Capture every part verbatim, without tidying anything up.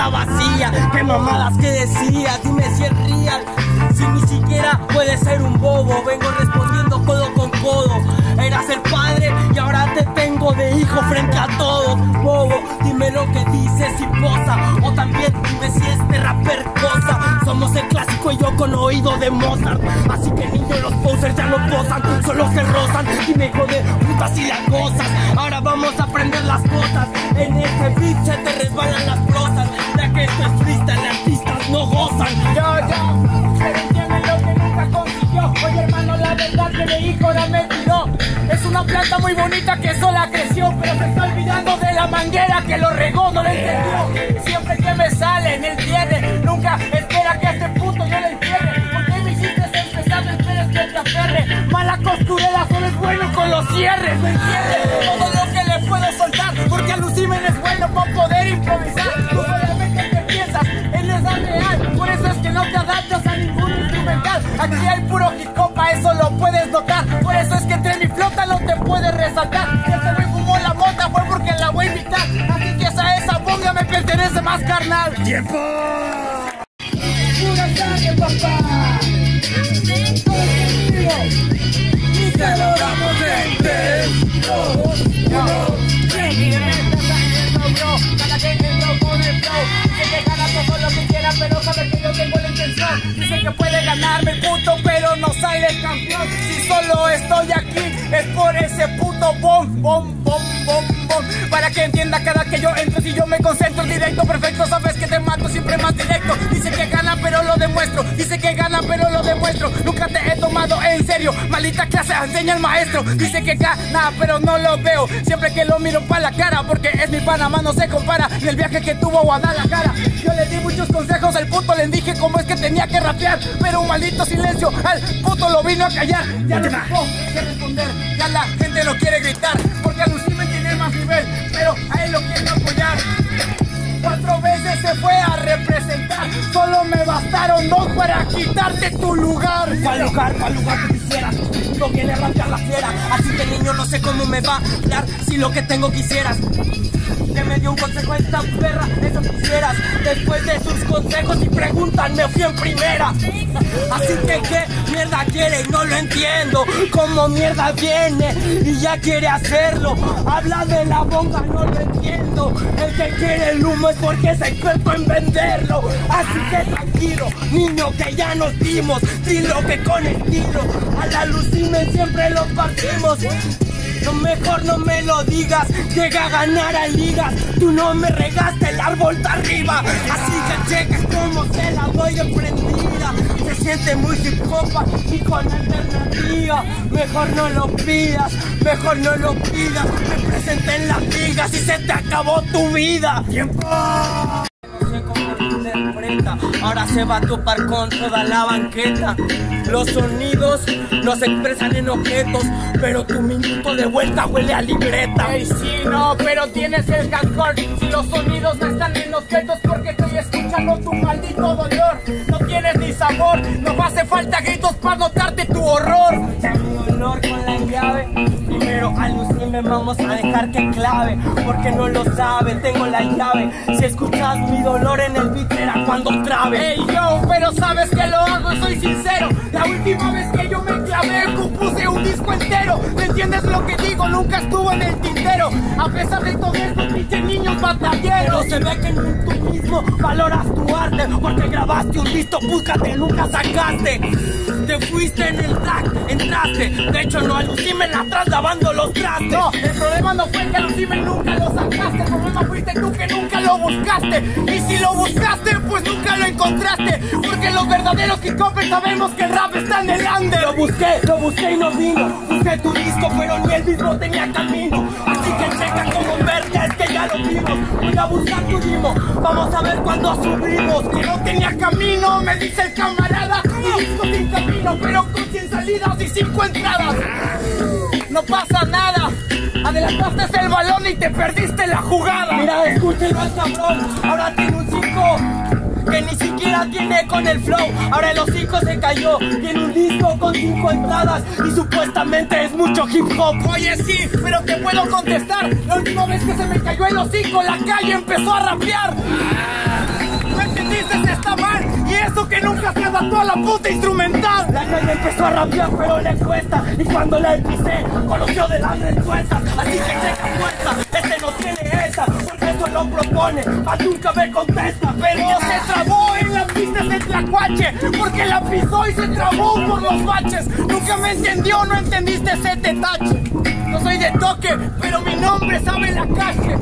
está vacía. Qué mamadas que decías, dime si es real. Si ni siquiera puedes ser un bobo, vengo respondiendo codo con codo. Eras el padre y ahora te tengo de hijo frente a todos. Bobo, dime lo que dices y posa, o también dime si este rapper cosa. Somos el clásico y yo con oído de Mozart, así que niño, los posers ya no posan, solo se rozan. Dime hijo de putas y las cosas, ahora vamos a aprender las cosas. En este beat se te resbalan las cosas, ya que esto es freestyle, artistas no gozan. Ya, ya, pero entienden lo que nunca consiguió. Oye hermano, la verdad que mi hijo la me tiró. Es una planta muy bonita que sola creció, pero se está olvidando de la manguera que lo regó, no lo entendió. Siempre que me sale en el tiene, nunca espera que a este puto yo le entiende. ¿Por qué me hiciste empezar? No esperes que te aferre. Mala costurera, solo es bueno con los cierres, ¿me entiendes? Todo lo que le puedo soltar, porque Alucimen es bueno para poder improvisar. Tú solamente te piensas, él es la real, por eso es que no te adaptas a ningún instrumental. Aquí hay puro jicopa, eso lo puedes notar, por eso es que entre mi flota no te puedes resaltar. Si este güey fumó la mota fue porque la voy a invitar, así que esa, esa bonga me pertenece más, carnal. ¡Tiempo! ¡Pura sangre, papá! ¡Y te lo damos en tres, dos, uno! Pero sabe que yo tengo la intención. Dice que puede ganarme el puto, pero no sale el campeón. Si solo estoy aquí es por ese puto bom, bom, bom, bom, bom. Para que entienda cada que yo entro, si yo me concentro directo, perfecto, sabes que te mato siempre más directo. Dice que gana, pero lo demuestro. Dice que gana, pero lo demuestro. Nunca te he tomado en serio, maldita clase, enseña el maestro. Dice que gana, pero no lo veo. Siempre que lo miro pa' la cara, porque es mi Panamá, no se compara. En el viaje que tuvo a Guadalajara, yo le di muchos consejos al puto, les dije cómo es que tenía que rapear, pero un maldito silencio al puto lo vino a callar. Ya no supo qué responder, ya la gente no quiere gritar, porque Alucimen tiene más nivel, pero a él lo quiere apoyar. Cuatro veces se fue a representar, solo me bastaron dos para quitarte tu lugar. ¿Cuál lugar? ¿Cuál lugar que quisieras? No viene a rapear la fiera, así que niño no sé cómo me va a hablar si lo que tengo quisieras. Que me dio un consejo a esta perra, eso quisieras. Después de sus consejos y preguntas me fui en primera. Así que qué mierda quiere, no lo entiendo. Como mierda viene y ya quiere hacerlo. Habla de la bonga, no lo entiendo. El que quiere el humo es porque es experto en venderlo. Así que tranquilo, niño, que ya nos dimos. Dilo que con estilo a la Alucimen siempre lo partimos. No, mejor no me lo digas, llega a ganar a ligas. Tú no me regaste el árbol de arriba, así que cheques como se la voy emprendida. Se siente muy hip hop y con alternativa. Mejor no lo pidas, mejor no lo pidas. Me presenté en las ligas y se te acabó tu vida. ¡Tiempo! Ahora se va a topar con toda la banqueta. Los sonidos no se expresan en objetos, pero tu minuto de vuelta huele a libreta. Hey, sí, no, pero tienes el hardcore. Si los sonidos no están en objetos, porque estoy escuchando tu maldito dolor. No tienes ni sabor, no hace falta gritos para notarte tu horror. Mi honor con la llave, primero Alucimen vamos a dejar que clave, porque no lo sabe, tengo la llave. Si escuchas mi dolor en el beat era cuando clave. Hey, yo, pero sabes que lo hago, soy sincero. La última vez que yo me clavé, compuse un disco entero. ¿Me entiendes lo que digo? Nunca estuvo en el tintero. A pesar de todo esto, pinche niños batalleros. Se ve que no tú mismo valoras tu arte, porque grabaste un listo, búscate, nunca sacaste. Te fuiste en el track, entraste. De hecho, no Alucimen atrás lavando los trastes. No, el problema no fue que Alucimen nunca lo sacaste. El problema fuiste tú que nunca lo buscaste. Y si lo buscaste, pues nunca lo encontraste. Porque los verdaderos kickopers sabemos que el rap está en el under. Lo busqué, lo busqué y no vino. Busqué tu disco, pero ni el mismo tenía camino. Así que checa como verte, es que ya lo vimos. Voy a buscar tu dimo, vamos a ver cuando subimos. Que no tenía camino, me dice el camarada. Mi disco sin camino, pero con cien salidas y cinco entradas. No pasa nada, adelantaste el balón y te perdiste la jugada. Mira, escúchelo al cabrón, ahora tiene un cinco que ni siquiera tiene con el flow. Ahora el hocico se cayó, tiene un disco con cinco entradas y supuestamente es mucho hip hop. Oye sí, pero te puedo contestar. La última vez que se me cayó el hocico, la calle empezó a rapear. rapeó la puta instrumental. La calle empezó a rapear pero le cuesta, y cuando la empecé conoció de las respuestas. Así que checa fuerza, este no tiene esa, porque esto lo propone, más nunca me contesta. Pero se trabó en las pistas de Tlacuache, porque la pisó y se trabó por los baches. Nunca me entendió, no entendiste ese detalle. No soy de toque, pero mi nombre sabe la calle.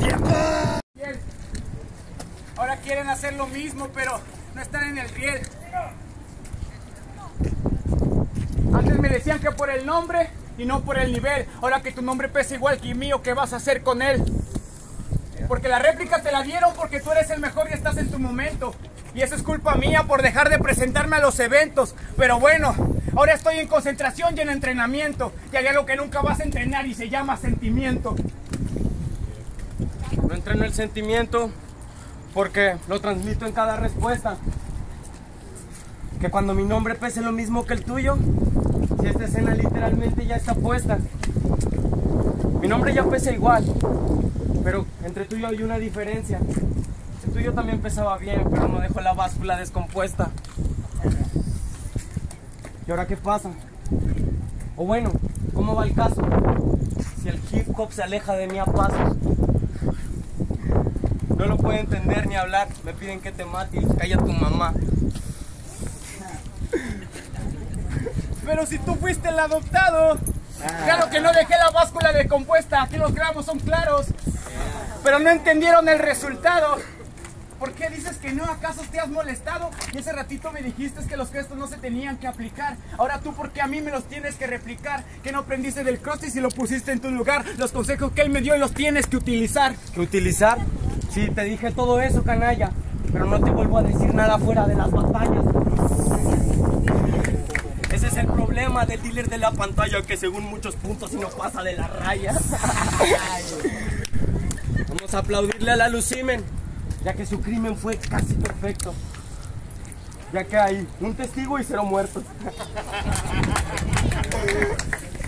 Ahora quieren hacer lo mismo, pero no están en el riel. Antes me decían que por el nombre y no por el nivel. Ahora que tu nombre pesa igual que el mío, ¿qué vas a hacer con él? Porque la réplica te la dieron porque tú eres el mejor y estás en tu momento. Y eso es culpa mía por dejar de presentarme a los eventos. Pero bueno, ahora estoy en concentración y en entrenamiento. Y hay algo que nunca vas a entrenar y se llama sentimiento. No entreno el sentimiento porque lo transmito en cada respuesta. Que cuando mi nombre pese lo mismo que el tuyo, si esta escena literalmente ya está puesta. Mi nombre ya pesa igual, pero entre tuyo hay una diferencia. El tuyo también pesaba bien, pero no dejó la báscula descompuesta. ¿Y ahora qué pasa? O bueno, ¿cómo va el caso? Si el hip hop se aleja de mí a pasos. No lo puedo entender ni hablar, me piden que te mate y calla tu mamá. Pero si tú fuiste el adoptado, ah. Claro que no dejé la báscula descompuesta, aquí los gramos son claros. Pero no entendieron el resultado. ¿Por qué dices que no? ¿Acaso te has molestado? Y ese ratito me dijiste que los gestos no se tenían que aplicar. Ahora tú, ¿por qué a mí me los tienes que replicar? Que no aprendiste del crossfit y lo pusiste en tu lugar. Los consejos que él me dio los tienes que utilizar. ¿Que utilizar? Sí, te dije todo eso, canalla, pero no te vuelvo a decir nada fuera de las batallas. Ese es el problema del dealer de la pantalla, que según muchos puntos no pasa de las rayas. Vamos a aplaudirle al Alucimen, ya que su crimen fue casi perfecto. Ya que hay un testigo y cero muertos.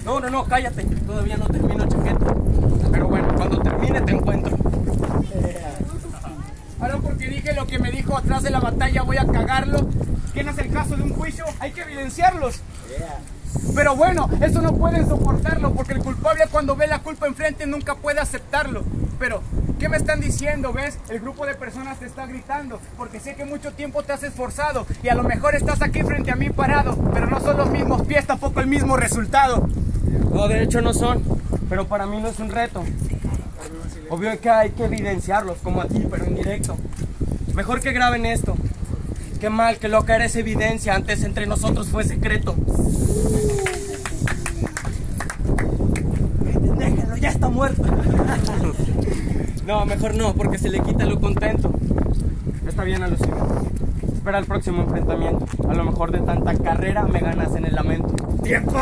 No, no, no, cállate, todavía no termino, chaqueto. Pero bueno, cuando termine te encuentro. Ahora porque dije lo que me dijo atrás de la batalla voy a cagarlo. Que no es el caso de un juicio, hay que evidenciarlos. Pero bueno, eso no pueden soportarlo, porque el culpable cuando ve la culpa enfrente nunca puede aceptarlo. Pero, ¿qué me están diciendo? ¿Ves? El grupo de personas te está gritando, porque sé que mucho tiempo te has esforzado y a lo mejor estás aquí frente a mí parado, pero no son los mismos pies, tampoco el mismo resultado. No, de hecho no son, pero para mí no es un reto. Obvio que hay que evidenciarlos, como aquí, pero en directo. Mejor que graben esto. Qué mal, qué loca era esa evidencia. Antes entre nosotros fue secreto. Déjenlo, ya está muerto. No, mejor no, porque se le quita lo contento. Está bien, Alucimen. Espera el próximo enfrentamiento. A lo mejor de tanta carrera me ganas en el lamento. ¡Tiempo!